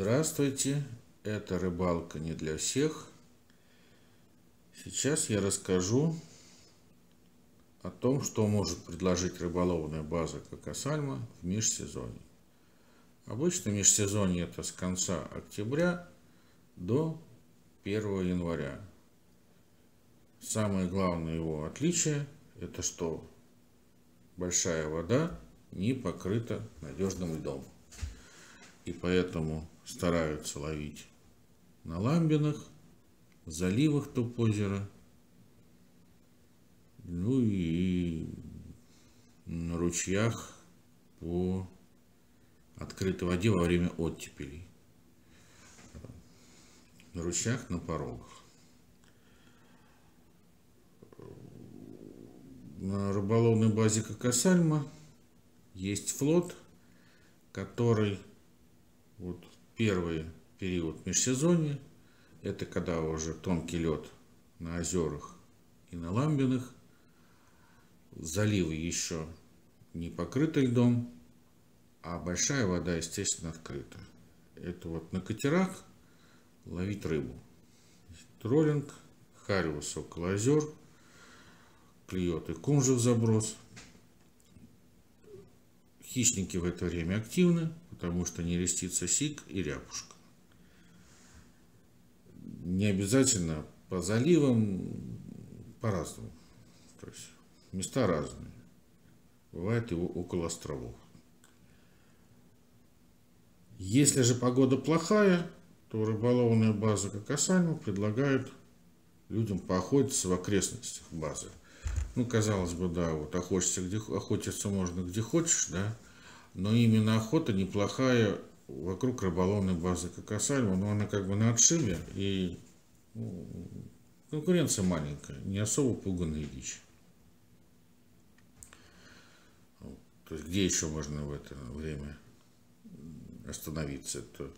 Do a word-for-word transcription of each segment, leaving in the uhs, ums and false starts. Здравствуйте, это рыбалка не для всех. Сейчас я расскажу о том, что может предложить рыболовная база Коккосалма в межсезонье. Обычно межсезонье это с конца октября до первого января. Самое главное его отличие это что большая вода не покрыта надежным льдом. И поэтому стараются ловить на ламбинах, заливах Топозеро, ну и на ручьях по открытой воде во время оттепелей. На ручьях, на порогах. На рыболовной базе Коккосалма есть флот, который вот первый период межсезонья, это когда уже тонкий лед на озерах и на ламбинах, заливы еще не покрыты льдом, а большая вода, естественно, открыта. Это вот на катерах ловить рыбу. Троллинг, хариус около озер, клюет и кумжа в заброс. Хищники в это время активны, потому что нерестится сиг и ряпушка. Не обязательно по заливам, по-разному. То есть места разные. Бывает его около островов. Если же погода плохая, то рыболовная база Коккосалма предлагает людям поохотиться в окрестностях базы. Ну, казалось бы, да, вот охотиться, где, охотиться можно где хочешь, да, но именно охота неплохая вокруг рыболовной базы Коккосалма, но она как бы на отшибе, и ну, конкуренция маленькая, не особо пуганная дичь. То есть, где еще можно в это время остановиться? Это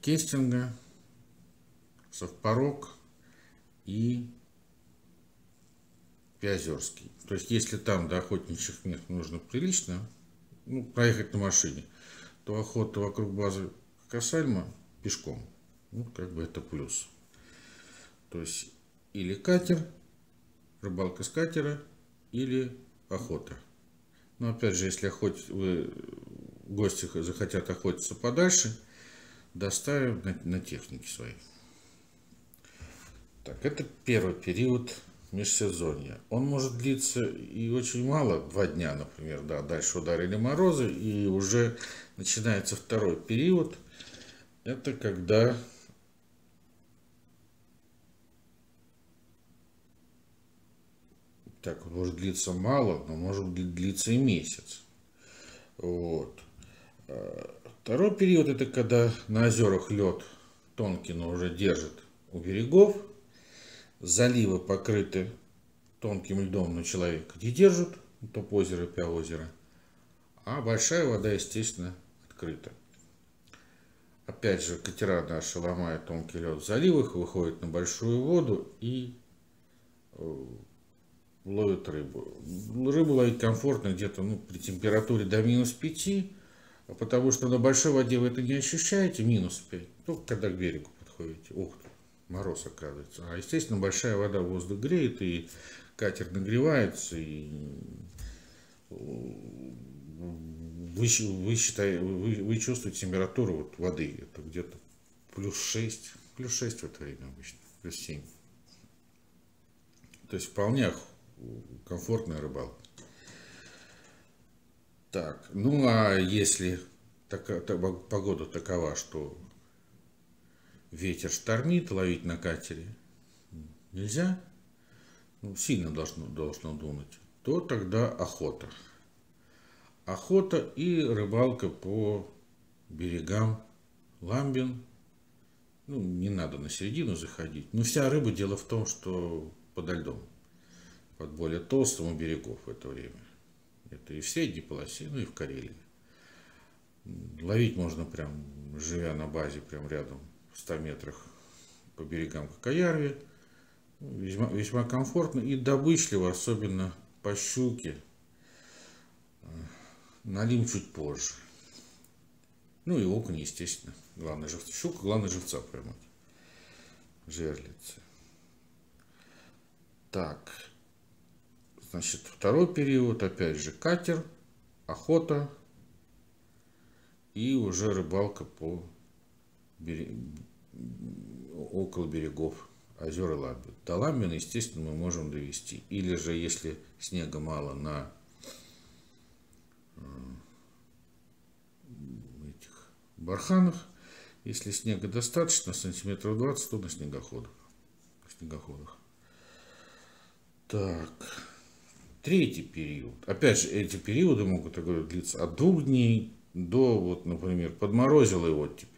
кестинга, совпорог и Пяозерский. То есть, если там до охотничьих мест нужно прилично, ну, проехать на машине, то охота вокруг базы Коккосалма пешком. Ну, как бы это плюс. То есть, или катер, рыбалка с катера, или охота. Но, опять же, если охотить, вы, гости захотят охотиться подальше, доставим на, на технике своей. Так, это первый период межсезонья. Он может длиться и очень мало, два дня, например, да, дальше ударили морозы, и уже начинается второй период. Это когда так, может длиться мало, но может длиться и месяц. Вот. Второй период это когда на озерах лед тонкий, но уже держит у берегов. Заливы покрыты тонким льдом, но человек не держит, Топозеро и Пяозеро, а большая вода, естественно, открыта. Опять же, катера наши ломают тонкий лед в заливах, выходят на большую воду и ловят рыбу. Рыбу ловить комфортно где-то ну, при температуре до минус пяти, потому что на большой воде вы это не ощущаете, минус пять, только когда к берегу подходите. Ух ты! Мороз оказывается. А естественно большая вода, воздух греет, и катер нагревается, и вы, вы, считаете, вы, вы чувствуете температуру вот воды. Это где-то плюс шесть. Плюс шесть в это время обычно. Плюс семь. То есть вполне комфортная рыбалка. Так, ну а если такая, погода такова, что ветер штормит, ловить на катере нельзя, ну, сильно должно, должно думать, то тогда охота. Охота и рыбалка по берегам ламбин. Ну, не надо на середину заходить. Но вся рыба, дело в том, что подо льдом, под более толстым у берегов в это время. Это и в средней полосе, ну и в Карелии. Ловить можно прям, живя на базе, прям рядом. В ста метрах по берегам Какаярви, весьма, весьма комфортно и добычливо, особенно по щуке. Налим чуть позже. Ну и окунь, естественно. Главное живца. Щука, главное живца поймать. Жерлицы. Так. Значит, второй период. Опять же катер, охота. И уже рыбалка по берег... около берегов озер и Ламбин. До Ламбина, естественно, мы можем довести. Или же, если снега мало на этих барханах, если снега достаточно, сантиметров двадцать, то на снегоходах. снегоходах. Так. Третий период. Опять же, эти периоды могут, так говорю, длиться от двух дней до, вот, например, подморозило его теперь,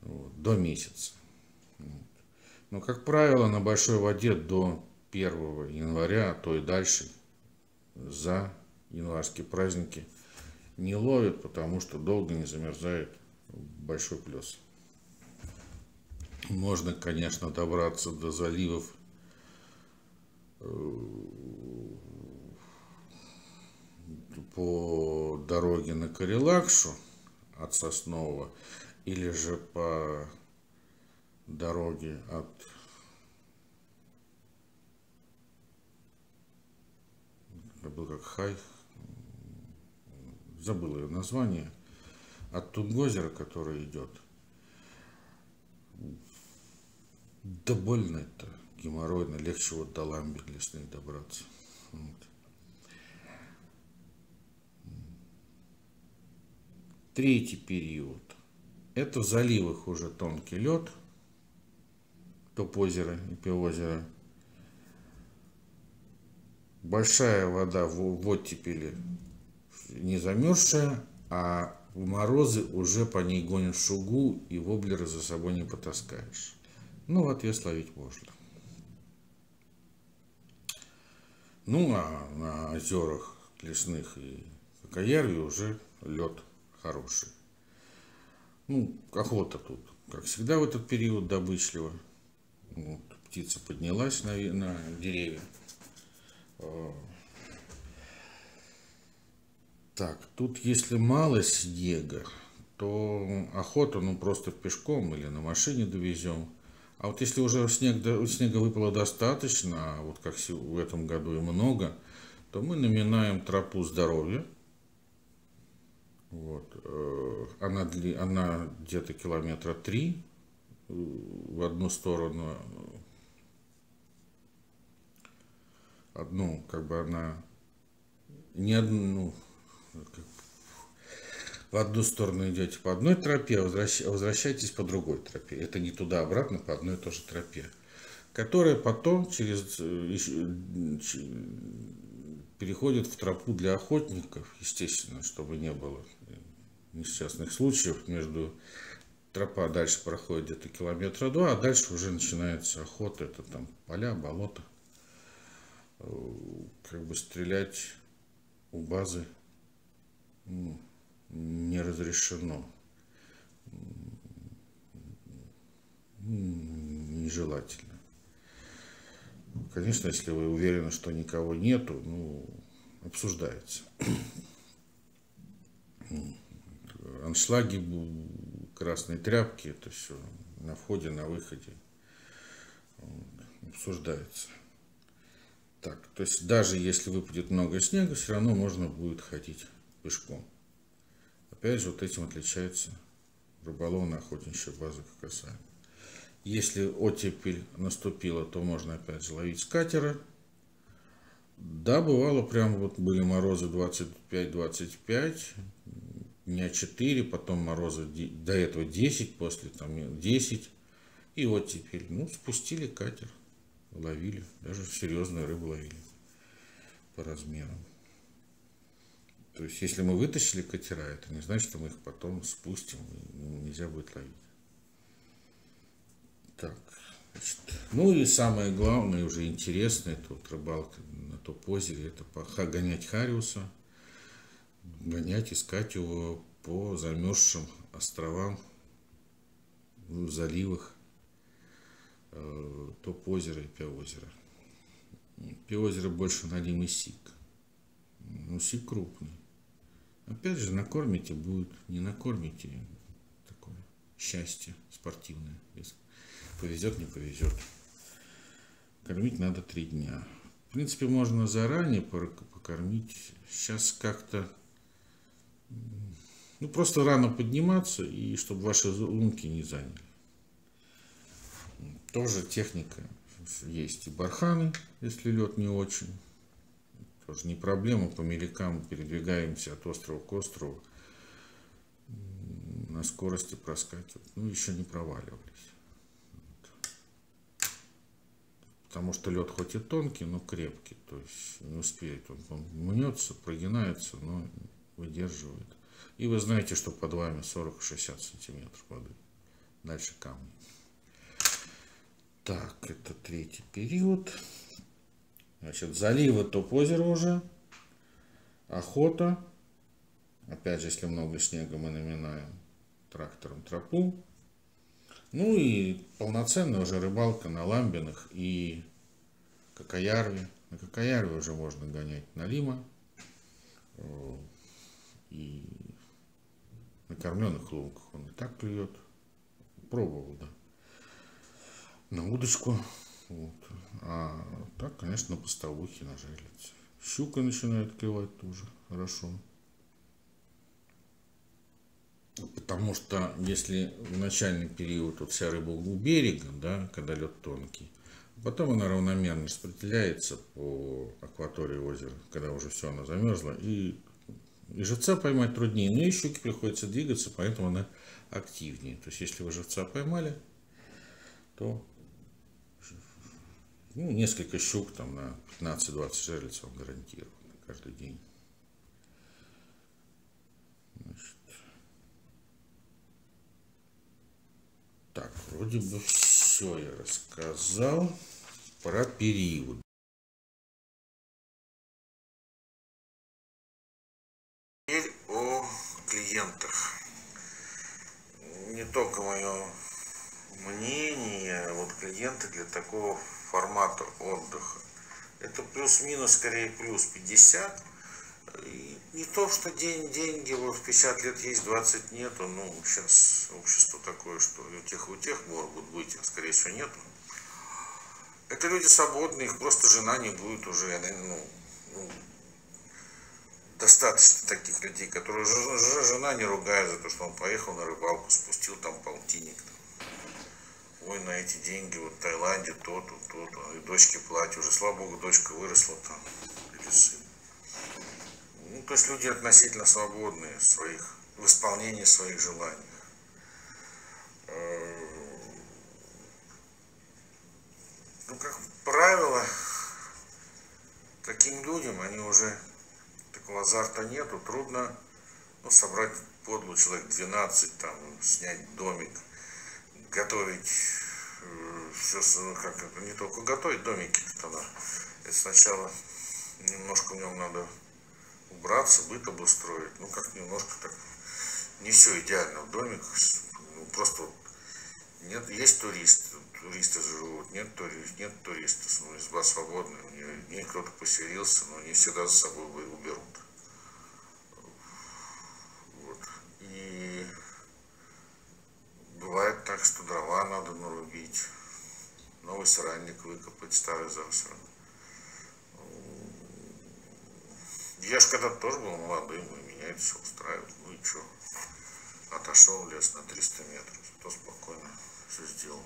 вот, до месяца. Но, как правило, на большой воде до первого января, а то и дальше, за январские праздники не ловят, потому что долго не замерзает большой плес. Можно, конечно, добраться до заливов по дороге на Карелакшу от Соснового или же по дороги от забыл как хай забыл ее название от Тунгозера, который идет. Да больно это геморройно, легче вот до Ламбин лесных добраться. Вот. Третий период — это в заливах уже тонкий лед. Топозеро и Пяозеро. Большая вода в оттепели не замерзшая, а в морозы уже по ней гонят шугу и воблеры за собой не потаскаешь. Ну, в ответ ловить можно. Ну, а на озерах лесных и Какаярви уже лед хороший. Ну, охота тут, как всегда, в этот период добычлива. Вот, птица поднялась на, на деревья. Так, тут если мало снега, то охота, ну, просто пешком или на машине довезем. А вот если уже снег, снега выпало достаточно, а вот как в этом году и много, то мы наминаем тропу здоровья. Вот. Она, она где-то километра три в одну сторону, одну, как бы она не одну, как, в одну сторону идете по одной тропе, а возвращ, возвращаетесь по другой тропе. Это не туда-обратно, по одной и той же тропе, которая потом через переходит в тропу для охотников, естественно, чтобы не было несчастных случаев. Между тропа дальше проходит где-то километра два, а дальше уже начинается охота. Это там поля, болота. Как бы стрелять у базы, ну, не разрешено. Нежелательно. Конечно, если вы уверены, что никого нету, ну, обсуждается. Аншлаги, красные тряпки, это все на входе, на выходе обсуждается. Так, то есть даже если выпадет много снега, все равно можно будет ходить пешком. Опять же, вот этим отличается рыболовно-охотничья база Коккосалма. Если оттепель наступила, то можно опять же ловить с катера. Да, бывало, прям вот были морозы двадцать пять двадцать пять, дня четыре, потом морозы до этого десять, после там десять, и вот теперь, ну, спустили катер, ловили, даже серьезную рыбу ловили по размерам. То есть, если мы вытащили катера, это не значит, что мы их потом спустим, и нельзя будет ловить. Так, значит, ну и самое главное, уже интересное, это вот рыбалка на Топозере, это гонять хариуса. Гонять, искать его по замерзшим островам, ну, заливах э, Топозеро и Пяозеро. Пяозеро больше на ним и сиг. Ну, сиг крупный. Опять же, накормите будет, не накормите — такое счастье спортивное. Если повезет, не повезет. Кормить надо три дня. В принципе, можно заранее покормить. Сейчас как-то, ну, просто рано подниматься, и чтобы ваши лунки не заняли. Тоже техника есть. И барханы, если лед не очень. Тоже не проблема. По мелякам передвигаемся от острова к острову. На скорости проскакивать. Ну, еще не проваливались. Потому что лед хоть и тонкий, но крепкий. То есть не успеет. Он, он мнется, прогинается, но выдерживает. И вы знаете, что под вами сорок-шестьдесят сантиметров воды. Дальше камни. Так, это третий период. Значит, заливы Топозеро уже. Охота. Опять же, если много снега, мы наминаем трактором тропу. Ну и полноценная уже рыбалка на Ламбинах и Какаярве. На Какаярве уже можно гонять на лима и на кормленных лунках. Он и так клюет. Пробовал, да. На удочку. Вот. А так, конечно, на постовухе, на жерлице. Щука начинает клевать тоже хорошо. Потому что если в начальный период вот вся рыба у берега, да, когда лед тонкий, потом она равномерно распределяется по акватории озера, когда уже все, она замерзла. И, и живца поймать труднее, но и щуке приходится двигаться, поэтому она активнее. То есть если вы живца поймали, то, ну, несколько щук там на пятнадцать-двадцать жерлиц вам гарантировано каждый день. Значит. Так, вроде бы все я рассказал про период. Теперь о клиентах. Не только мое мнение, вот клиенты для такого формата отдыха. Это плюс-минус, скорее плюс пятьдесят. И не то, что день, деньги, вот пятьдесят лет есть, двадцать нету, ну, сейчас общество такое, что и у тех, и у тех могут быть, а скорее всего нету. Это люди свободные, их просто жена не будет уже, ну, ну, достаточно таких людей, которые жена не ругает за то, что он поехал на рыбалку, спустил там полтинник. Ой, на эти деньги, вот в Таиланде то-то, то-то, и дочке платье, уже, слава богу, дочка выросла там, или сын. Ну, то есть люди относительно свободные в, своих, в исполнении своих желаний. Ну, как правило, таким людям, они уже, такого азарта нету, трудно, ну, собрать подлу человек двенадцать, там, снять домик, готовить, все, ну, как это, не только готовить домики, тогда это сначала немножко в нем надо убраться, быт обустроить, ну как немножко так, не все идеально в домиках, ну, просто вот, нет, есть туристы, туристы живут, нет туристов, нет туристов, ну, изба свободная, у нее, ней кто-то поселился, но не всегда за собой уберут. Вот. И бывает так, что дрова надо нарубить, новый сарайник выкопать, старый засран. Я же когда-то тоже был молодым, и меня это все устраивает. Ну и что? Отошел в лес на триста метров, то спокойно все сделал.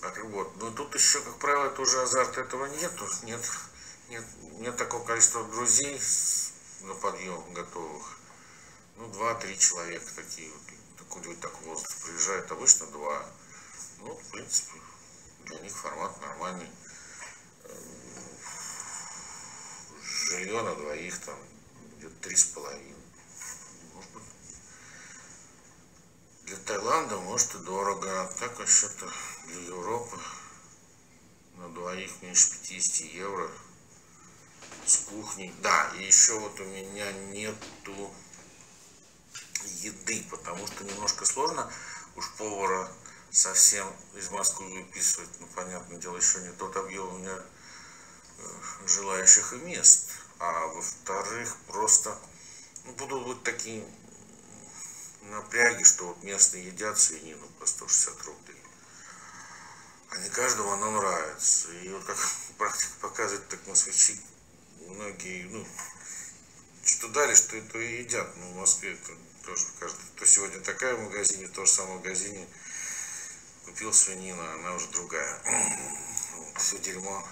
Так вот, ну тут еще, как правило, это уже азарта этого нету. Нет, нет, нет такого количества друзей на подъем готовых. Ну, два-три человека такие вот. Люди так в воздух приезжают, обычно два. Ну, в принципе, для них формат нормальный. Жилье на двоих там где-то три с половиной. Может быть. Для Таиланда, может, и дорого, а так вообще-то для Европы на двоих меньше пятидесяти евро с кухней. Да, и еще вот у меня нету еды, потому что немножко сложно уж повара совсем из Москвы выписывать. Ну, понятное дело, еще не тот объем у меня желающих и мест. А во-вторых, просто будут такие напряги, что вот местные едят свинину по сто шестьдесят рублей. А не каждому она нравится. И вот как практика показывает, так москвичи многие, ну, что дали, что это и едят. Ну, в Москве это тоже каждый. То сегодня такая в магазине, то же самое в магазине купил свинину, а она уже другая. Вот, все дерьмо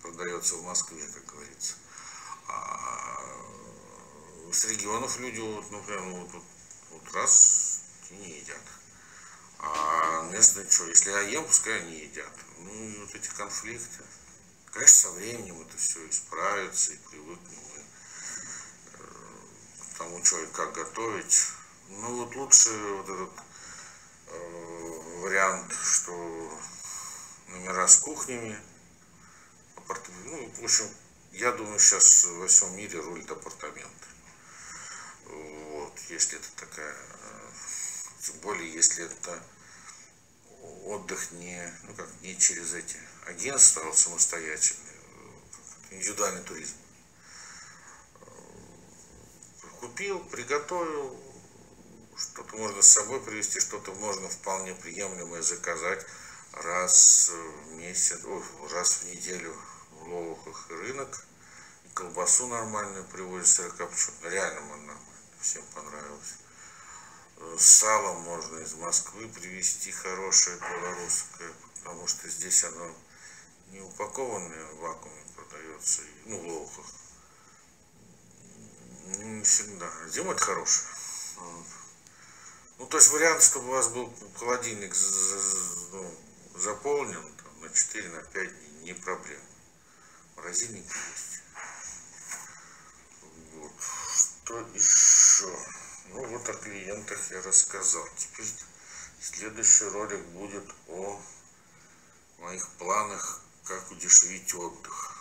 продается в Москве, как говорится. А с регионов люди, вот, ну, прям, вот, вот, вот раз и не едят. А местные что, если я ем, пускай они едят. Ну и вот эти конфликты. Конечно, со временем это все исправится и привыкнем к тому, что и как готовить. Ну вот лучше вот этот э, вариант, что номера с кухнями. Ну, в общем, я думаю, сейчас во всем мире рулит апартаменты. Вот, если это такая... Тем более, если это отдых не, ну как, не через эти агентства, а вот самостоятельный, индивидуальный туризм. Купил, приготовил, что-то можно с собой привезти, что-то можно вполне приемлемое заказать раз в месяц, ой, раз в неделю в ловухах рынок. И колбасу нормальную привозят, сырокопченую, реально нормально, всем понравилось. Сало можно из Москвы привезти, хорошее белорусское, потому что здесь оно не упакованное, в вакууме продается, ну, в ловках. Не всегда. Зимой это хорошее. Вот. Ну, то есть вариант, чтобы у вас был холодильник ну, заполнен там, на четыре на пять дней, не проблема. Морозильник есть. Вот. Что еще? Ну вот о клиентах я рассказал. Теперь следующий ролик будет о моих планах, как удешевить отдых.